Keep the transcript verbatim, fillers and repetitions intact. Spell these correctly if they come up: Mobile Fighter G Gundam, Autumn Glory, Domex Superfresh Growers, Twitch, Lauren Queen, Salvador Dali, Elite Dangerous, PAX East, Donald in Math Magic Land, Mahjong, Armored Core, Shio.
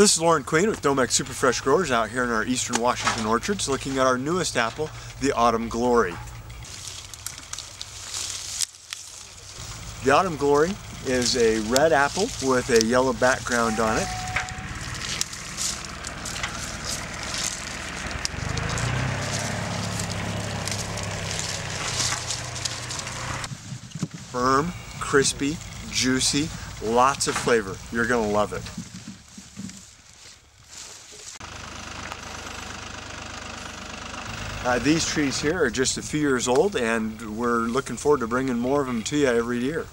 This is Lauren Queen with Domex Superfresh Growers out here in our eastern Washington orchards looking at our newest apple, the Autumn Glory. The Autumn Glory is a red apple with a yellow background on it. Firm, crispy, juicy, lots of flavor. You're going to love it. Uh, these trees here are just a few years old, and we're looking forward to bringing more of them to you every year.